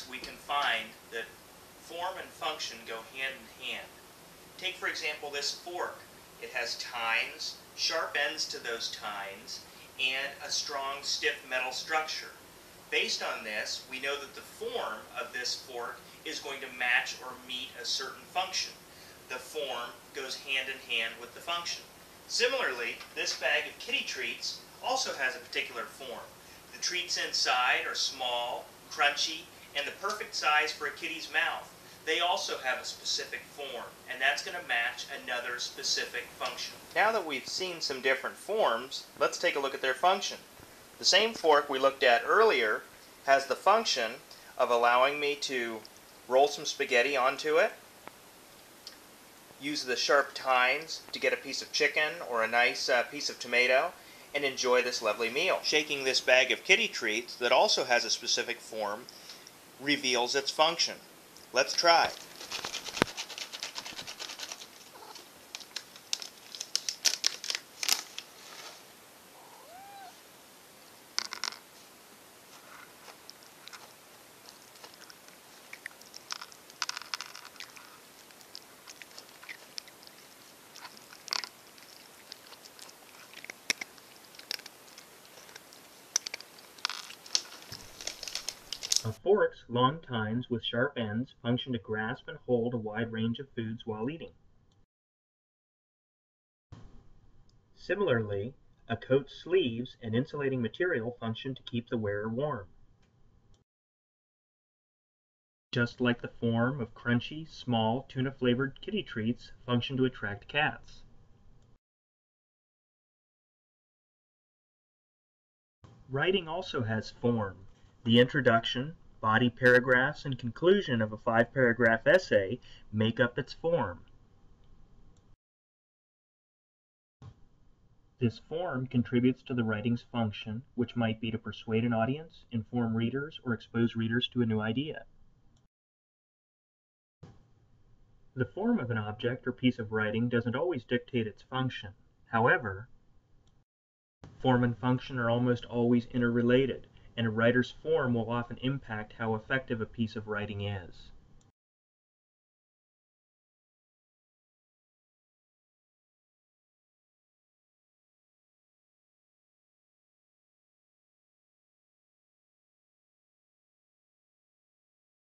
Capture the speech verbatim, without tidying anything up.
this, we can find that form and function go hand in hand. Take, for example, this fork. It has tines, sharp ends to those tines, and a strong, stiff metal structure. Based on this, we know that the form of this fork is going to match or meet a certain function. The form goes hand in hand with the function. Similarly, this bag of kitty treats also has a particular form. The treats inside are small, crunchy, and the perfect size for a kitty's mouth. They also have a specific form, and that's going to match another specific function. Now that we've seen some different forms, let's take a look at their function. The same fork we looked at earlier has the function of allowing me to roll some spaghetti onto it, use the sharp tines to get a piece of chicken or a nice uh, piece of tomato, and enjoy this lovely meal. Shaking this bag of kitty treats that also has a specific form reveals its function. Let's try. A fork's long tines with sharp ends function to grasp and hold a wide range of foods while eating. Similarly, a coat's sleeves and insulating material function to keep the wearer warm. Just like the form of crunchy, small, tuna-flavored kitty treats function to attract cats. Writing also has form. The introduction, body paragraphs, and conclusion of a five-paragraph essay make up its form. This form contributes to the writing's function, which might be to persuade an audience, inform readers, or expose readers to a new idea. The form of an object or piece of writing doesn't always dictate its function. However, form and function are almost always interrelated, and a writer's form will often impact how effective a piece of writing is.